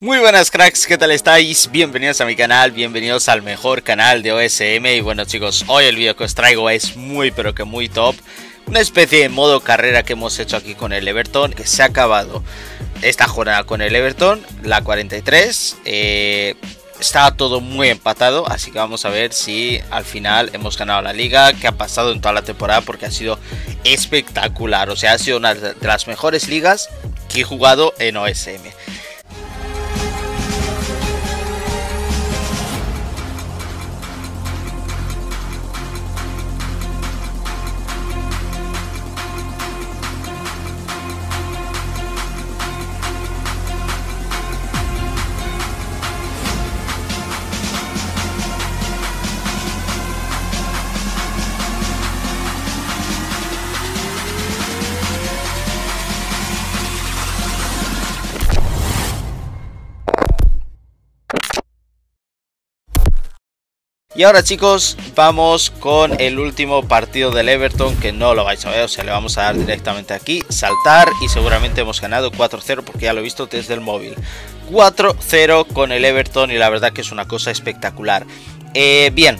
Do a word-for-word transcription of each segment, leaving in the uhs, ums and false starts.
Muy buenas cracks, ¿qué tal estáis? Bienvenidos a mi canal, bienvenidos al mejor canal de O S M. Y bueno chicos, hoy el vídeo que os traigo es muy pero que muy top. Una especie de modo carrera que hemos hecho aquí con el Everton, que se ha acabado esta jornada con el Everton, la cuarenta y tres. eh, Está todo muy empatado, así que vamos a ver si al final hemos ganado la liga, que ha pasado en toda la temporada, porque ha sido espectacular. O sea, ha sido una de las mejores ligas que he jugado en O S M. Y ahora chicos, vamos con el último partido del Everton, que no lo vais a ver, o sea, le vamos a dar directamente aquí, saltar, y seguramente hemos ganado cuatro cero porque ya lo he visto desde el móvil. cuatro cero con el Everton y la verdad que es una cosa espectacular. Eh, bien,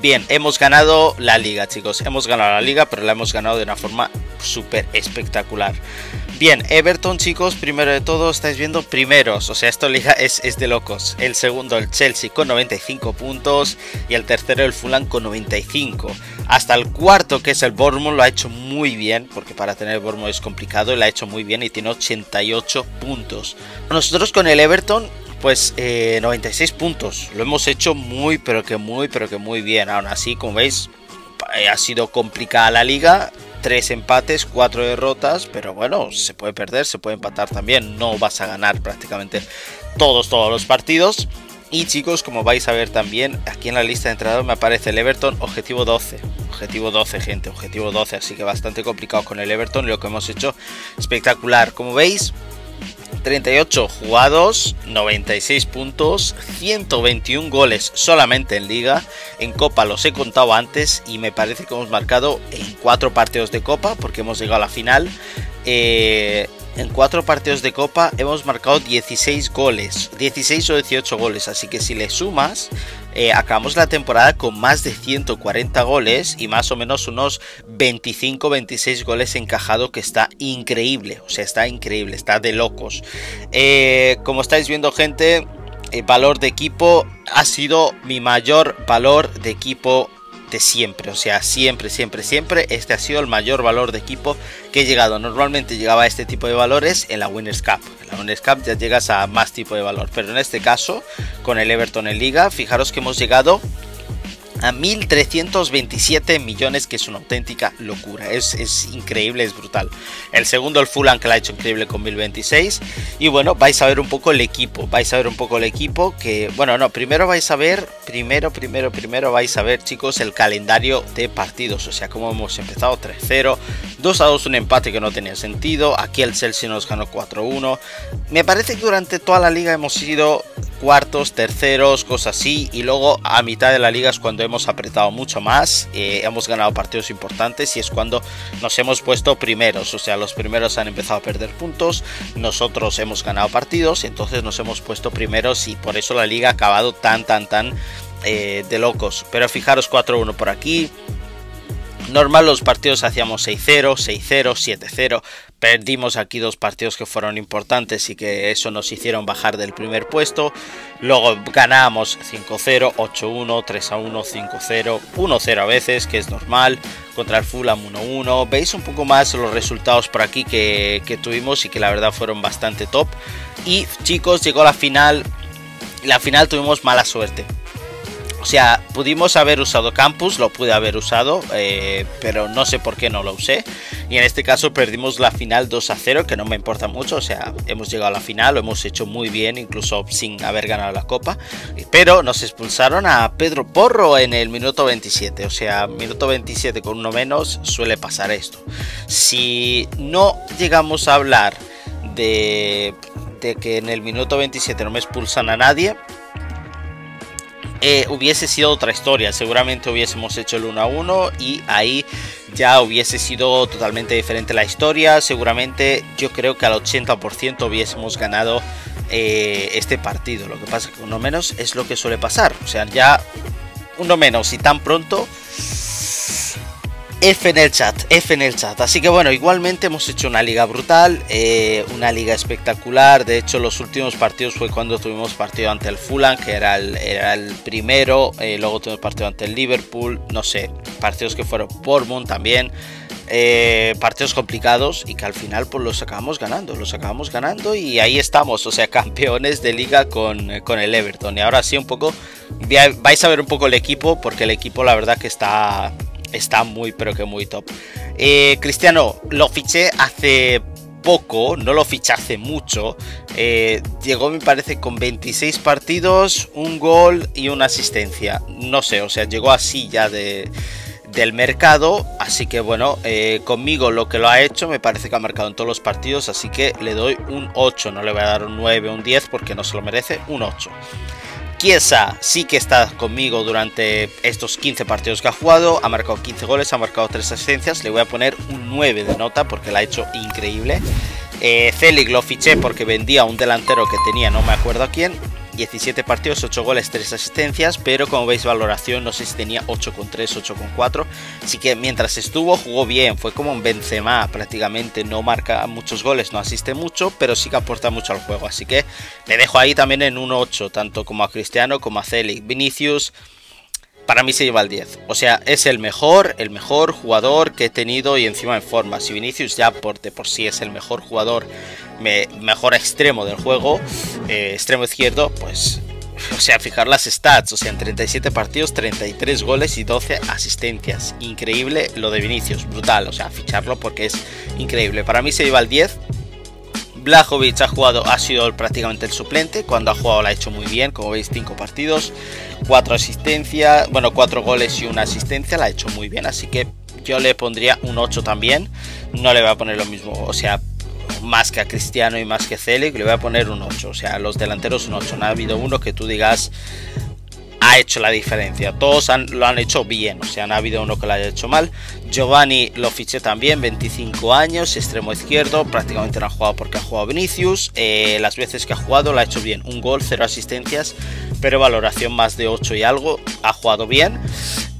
bien, hemos ganado la liga chicos, hemos ganado la liga, pero la hemos ganado de una forma súper espectacular. Bien, Everton chicos, primero de todo, estáis viendo primeros, o sea, esta liga es, es de locos. El segundo, el Chelsea con noventa y cinco puntos, y el tercero, el Fulham con noventa y cinco. Hasta el cuarto, que es el Bournemouth, lo ha hecho muy bien, porque para tener el Bournemouth es complicado, y lo ha hecho muy bien y tiene ochenta y ocho puntos. Nosotros con el Everton, pues eh, noventa y seis puntos, lo hemos hecho muy, pero que muy, pero que muy bien. Aún así, como veis, ha sido complicada la liga. Tres empates, cuatro derrotas, pero bueno, se puede perder, se puede empatar también. No vas a ganar prácticamente todos, todos los partidos. Y chicos, como vais a ver también, aquí en la lista de entrenadores me aparece el Everton, objetivo doce. Objetivo doce, gente, objetivo doce. Así que bastante complicado con el Everton, lo que hemos hecho espectacular. Como veis, treinta y ocho jugados, noventa y seis puntos, ciento veintiuno goles solamente en liga. En copa los he contado antes y me parece que hemos marcado en cuatro partidos de copa, porque hemos llegado a la final. Eh, en cuatro partidos de copa hemos marcado dieciséis goles, dieciséis o dieciocho goles, así que si le sumas, eh, acabamos la temporada con más de ciento cuarenta goles y más o menos unos veinticinco veintiséis goles encajados, que está increíble, o sea, está increíble, está de locos. Eh, como estáis viendo gente, el valor de equipo ha sido mi mayor valor de equipo de siempre, o sea, siempre, siempre, siempre este ha sido el mayor valor de equipo que he llegado. Normalmente llegaba a este tipo de valores en la Winners Cup, en la Winners Cup ya llegas a más tipo de valor, pero en este caso con el Everton en liga, fijaros que hemos llegado a mil trescientos veintisiete millones, que es una auténtica locura, es, es increíble, es brutal. El segundo, el Fulham, que lo ha hecho increíble con mil veintiséis. Y bueno, vais a ver un poco el equipo, vais a ver un poco el equipo que, bueno, no, primero vais a ver, primero, primero, primero vais a ver, chicos, el calendario de partidos, o sea, como hemos empezado, tres cero, dos a dos, un empate que no tenía sentido, aquí el Chelsea nos ganó cuatro uno, me parece que durante toda la liga hemos sido cuartos, terceros, cosas así, y luego a mitad de la liga es cuando hemos apretado mucho más, eh, hemos ganado partidos importantes y es cuando nos hemos puesto primeros, o sea, los primeros han empezado a perder puntos, nosotros hemos ganado partidos, entonces nos hemos puesto primeros y por eso la liga ha acabado tan, tan, tan eh, de locos. Pero fijaros, cuatro uno por aquí. Normal los partidos hacíamos seis cero, seis cero, siete cero, perdimos aquí dos partidos que fueron importantes y que eso nos hicieron bajar del primer puesto, luego ganamos cinco cero, ocho uno, tres a uno, cinco cero, uno cero a veces, que es normal, contra el Fulham uno uno, veis un poco más los resultados por aquí que, que tuvimos y que la verdad fueron bastante top. Y chicos, llegó la final, la final tuvimos mala suerte. O sea, pudimos haber usado Campus, lo pude haber usado, eh, pero no sé por qué no lo usé. Y en este caso perdimos la final dos a cero, que no me importa mucho. O sea, hemos llegado a la final, lo hemos hecho muy bien, incluso sin haber ganado la copa. Pero nos expulsaron a Pedro Porro en el minuto veintisiete. O sea, minuto veintisiete con uno menos suele pasar esto. Si no llegamos a hablar de, de que en el minuto veintisiete no me expulsan a nadie... Eh, hubiese sido otra historia, seguramente hubiésemos hecho el uno a uno y ahí ya hubiese sido totalmente diferente la historia, seguramente yo creo que al ochenta por ciento hubiésemos ganado eh, este partido. Lo que pasa es que uno menos es lo que suele pasar. O sea, ya uno menos y tan pronto... F en el chat, F en el chat. Así que bueno, igualmente hemos hecho una liga brutal, eh, una liga espectacular. De hecho, los últimos partidos fue cuando tuvimos partido ante el Fulham, que era el, era el primero. Eh, luego tuvimos partido ante el Liverpool, no sé, partidos que fueron Bournemouth también. Eh, partidos complicados y que al final pues los acabamos ganando, los acabamos ganando y ahí estamos, o sea, campeones de liga con, con el Everton. Y ahora sí un poco, vais a ver un poco el equipo, porque el equipo la verdad que está... Está muy, pero que muy top. Eh, Cristiano, lo fiché hace poco, no lo fiché hace mucho. Eh, llegó, me parece, con veintiséis partidos, un gol y una asistencia. No sé, o sea, llegó así ya de, del mercado. Así que, bueno, eh, conmigo lo que lo ha hecho, me parece que ha marcado en todos los partidos. Así que le doy un ocho. No le voy a dar un nueve, un diez, porque no se lo merece. Un ocho. Chiesa sí que está conmigo durante estos quince partidos que ha jugado, ha marcado quince goles, ha marcado tres asistencias, le voy a poner un nueve de nota porque la ha hecho increíble. Eh, Celik lo fiché porque vendía a un delantero que tenía, no me acuerdo a quién, diecisiete partidos, ocho goles, tres asistencias, pero como veis valoración no sé si tenía ocho coma tres, ocho coma cuatro, así que mientras estuvo jugó bien, fue como un Benzema prácticamente, no marca muchos goles, no asiste mucho, pero sí que aporta mucho al juego, así que le dejo ahí también en un ocho, tanto como a Cristiano como a Celik. Vinicius para mí se lleva el diez, o sea, es el mejor, el mejor jugador que he tenido y encima en forma. Si Vinicius ya por, de por sí es el mejor jugador, me, mejor extremo del juego, eh, extremo izquierdo, pues, o sea, fijar las stats, o sea, en treinta y siete partidos, treinta y tres goles y doce asistencias, increíble lo de Vinicius, brutal, o sea, ficharlo porque es increíble. Para mí se lleva el diez. Vlahovic ha jugado, ha sido prácticamente el suplente, cuando ha jugado lo ha hecho muy bien, como veis cinco partidos, cuatro asistencias, bueno cuatro goles y una asistencia, la ha hecho muy bien, así que yo le pondría un ocho también, no le voy a poner lo mismo, o sea, más que a Cristiano y más que Celik, le voy a poner un ocho, o sea, los delanteros un ocho, no ha habido uno que tú digas... Ha hecho la diferencia, todos han, lo han hecho bien, o sea, no ha habido uno que lo haya hecho mal. Giovanni lo fiché también, veinticinco años, extremo izquierdo, prácticamente no ha jugado porque ha jugado Vinicius, eh, las veces que ha jugado lo ha hecho bien, un gol, cero asistencias, pero valoración más de ocho y algo, ha jugado bien.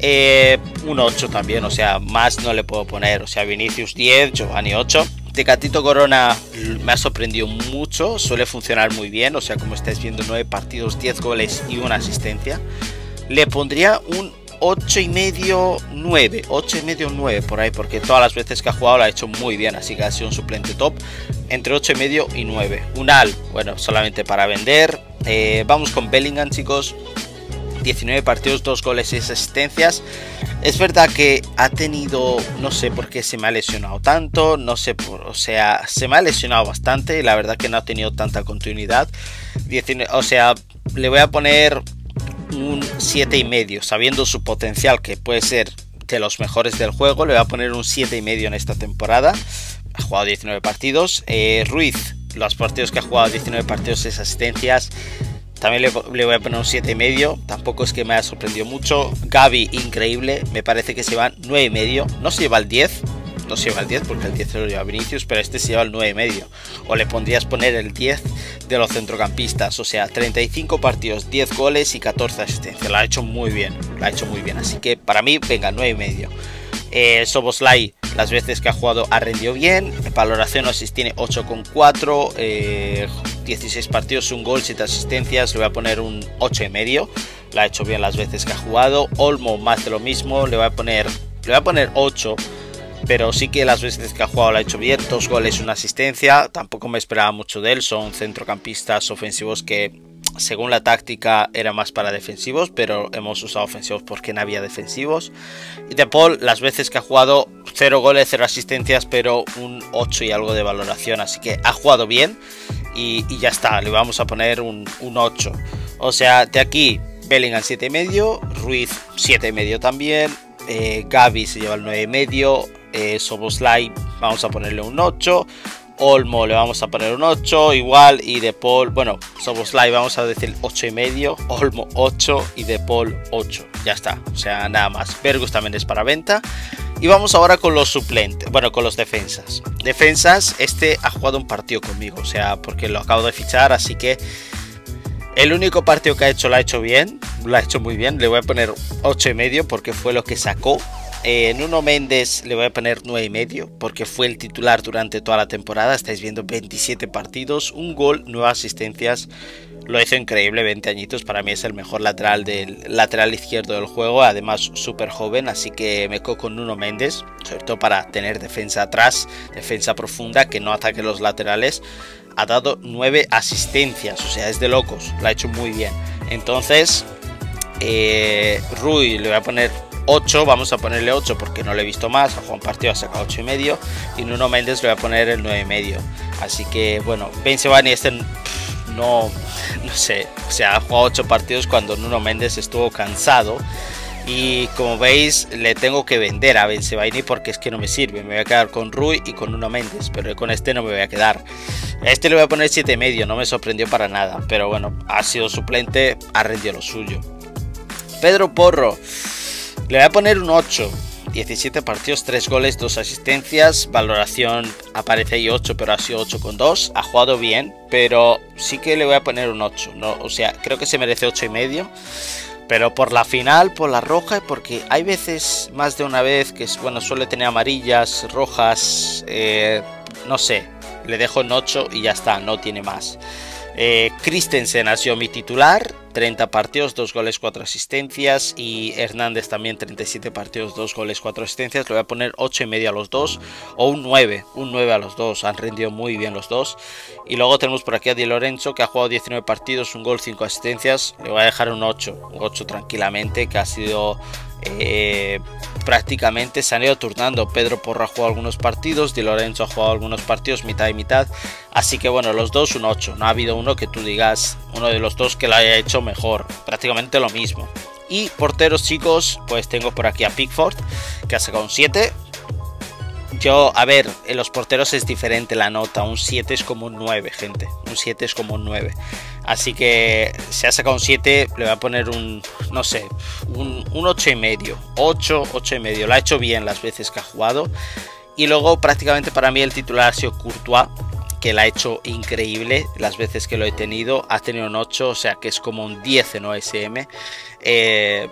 Eh, un ocho también, o sea, más no le puedo poner, o sea, Vinicius diez, Giovanni ocho. De gatito corona me ha sorprendido mucho, suele funcionar muy bien, o sea, como estáis viendo, nueve partidos, diez goles y una asistencia. Le pondría un ocho y medio, nueve, ocho y medio, nueve por ahí, porque todas las veces que ha jugado lo ha hecho muy bien, así que ha sido un suplente top, entre ocho y medio y nueve. Un al, bueno, solamente para vender. Eh, vamos con Bellingham, chicos. diecinueve partidos, dos goles y asistencias. Es verdad que ha tenido, no sé por qué se me ha lesionado tanto, no sé por, o sea, se me ha lesionado bastante y la verdad que no ha tenido tanta continuidad. diecinueve, o sea, le voy a poner un siete y medio, sabiendo su potencial que puede ser de los mejores del juego, le voy a poner un siete y medio en esta temporada. Ha jugado diecinueve partidos. Eh, Ruiz, los partidos que ha jugado, diecinueve partidos, seis asistencias. También le, le voy a poner un siete y medio, tampoco es que me haya sorprendido mucho. Gaby, increíble, me parece que se va nueve y medio, no se lleva el diez, no se lleva el diez porque el diez se lo lleva Vinicius, pero este se lleva el nueve y medio. O le pondrías poner el diez de los centrocampistas, o sea, treinta y cinco partidos, diez goles y catorce asistencias, lo ha hecho muy bien, lo ha hecho muy bien, así que para mí, venga, nueve y medio. Eh, Soboslai, las veces que ha jugado ha rendido bien, valoración asist tiene ocho coma cuatro, eh, dieciséis partidos, un gol, siete asistencias, le voy a poner un ocho y medio, la ha hecho bien las veces que ha jugado. Olmo, más de lo mismo, le voy a poner, le voy a poner ocho, pero sí que las veces que ha jugado la ha hecho bien, dos goles, una asistencia, tampoco me esperaba mucho de él, son centrocampistas ofensivos que según la táctica era más para defensivos, pero hemos usado ofensivos porque no había defensivos. Y De Paul, las veces que ha jugado, cero goles, cero asistencias, pero un ocho y algo de valoración, así que ha jugado bien y, y ya está, le vamos a poner un, un ocho. O sea, de aquí Bellingham siete y medio, Ruiz siete y medio también, eh, Gaby se lleva el nueve y medio, eh, Soboslai vamos a ponerle un ocho, Olmo le vamos a poner un ocho igual y De Paul, bueno, Soboslai vamos a decir ocho y medio, Olmo ocho y De Paul ocho, ya está, o sea, nada más. Vergus también es para venta Y vamos ahora con los suplentes, bueno, con los defensas. Defensas, este ha jugado un partido conmigo, o sea, porque lo acabo de fichar, así que el único partido que ha hecho lo ha hecho bien, lo ha hecho muy bien. Le voy a poner ocho y medio porque fue lo que sacó. Eh, Nuno Mendes le voy a poner nueve y medio porque fue el titular durante toda la temporada. Estáis viendo veintisiete partidos, un gol, nueve asistencias. Lo hizo increíble, veinte añitos. Para mí es el mejor lateral, del, lateral izquierdo del juego. Además, súper joven, así que me cojo con Nuno Mendes. Sobre todo para tener defensa atrás, defensa profunda, que no ataque los laterales. Ha dado nueve asistencias, o sea, es de locos. Lo ha hecho muy bien. Entonces, eh, Rui le voy a poner ocho, vamos a ponerle ocho porque no lo he visto más. A Juan Partido ha sacado ocho y medio y Nuno Mendes le voy a poner el nueve y medio. Así que bueno, Ben Sebaini este no, no sé, o sea, ha jugado ocho partidos cuando Nuno Mendes estuvo cansado. Y como veis, le tengo que vender a Ben Sebaini porque es que no me sirve. Me voy a quedar con Rui y con Nuno Mendes, pero con este no me voy a quedar. Este le voy a poner siete y medio, no me sorprendió para nada. Pero bueno, ha sido suplente, ha rendido lo suyo. Pedro Porro. Le voy a poner un ocho, diecisiete partidos, tres goles, dos asistencias, valoración aparece ahí ocho, pero ha sido ocho coma dos, ha jugado bien, pero sí que le voy a poner un ocho, ¿no? O sea, creo que se merece ocho y medio, pero por la final, por la roja, porque hay veces, más de una vez, que bueno, suele tener amarillas, rojas, eh, no sé, le dejo en ocho y ya está, no tiene más. Eh, Christensen ha sido mi titular, treinta partidos, dos goles, cuatro asistencias. Y Hernández también, treinta y siete partidos, dos goles, cuatro asistencias. Le voy a poner ocho y medio a los dos, o un nueve, un nueve a los dos. Han rendido muy bien los dos. Y luego tenemos por aquí a Di Lorenzo, que ha jugado diecinueve partidos, un gol, cinco asistencias. Le voy a dejar un ocho, un ocho tranquilamente, que ha sido... Eh, prácticamente se han ido turnando. Pedro Porro ha jugado algunos partidos, Di Lorenzo ha jugado algunos partidos, mitad y mitad. Así que bueno, los dos un ocho. No ha habido uno que tú digas, uno de los dos que lo haya hecho mejor. Prácticamente lo mismo. Y porteros, chicos, pues tengo por aquí a Pickford, que ha sacado un siete. Yo, a ver, en los porteros es diferente la nota. Un siete es como un nueve, gente. Un siete es como un nueve. Así que se ha sacado un siete. Le voy a poner un, no sé, un, un ocho y medio. ocho, ocho y medio. Lo ha hecho bien las veces que ha jugado. Y luego prácticamente para mí el titular ha sido Courtois, que la ha hecho increíble las veces que lo he tenido. Ha tenido un ocho, o sea que es como un diez en O S M. Eh...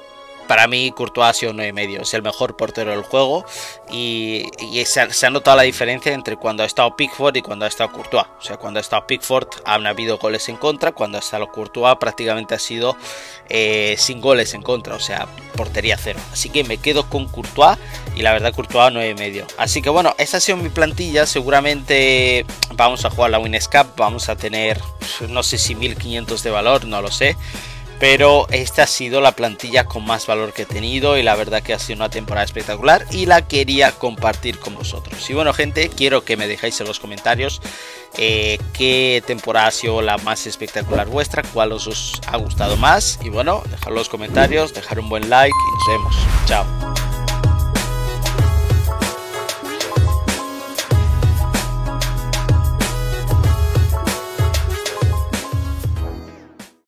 Para mí Courtois ha sido nueve y medio, es el mejor portero del juego y, y se, ha, se ha notado la diferencia entre cuando ha estado Pickford y cuando ha estado Courtois. O sea, cuando ha estado Pickford han habido goles en contra, cuando ha estado Courtois prácticamente ha sido eh, sin goles en contra, o sea, portería cero. Así que me quedo con Courtois y la verdad Courtois nueve y medio. Así que bueno, esa ha sido mi plantilla, seguramente vamos a jugar la Winners Cup, vamos a tener no sé si mil quinientos de valor, no lo sé. Pero esta ha sido la plantilla con más valor que he tenido y la verdad que ha sido una temporada espectacular y la quería compartir con vosotros. Y bueno, gente, quiero que me dejéis en los comentarios eh, qué temporada ha sido la más espectacular vuestra, cuál os, os ha gustado más. Y bueno, dejad los comentarios, dejar un buen like y nos vemos. Chao.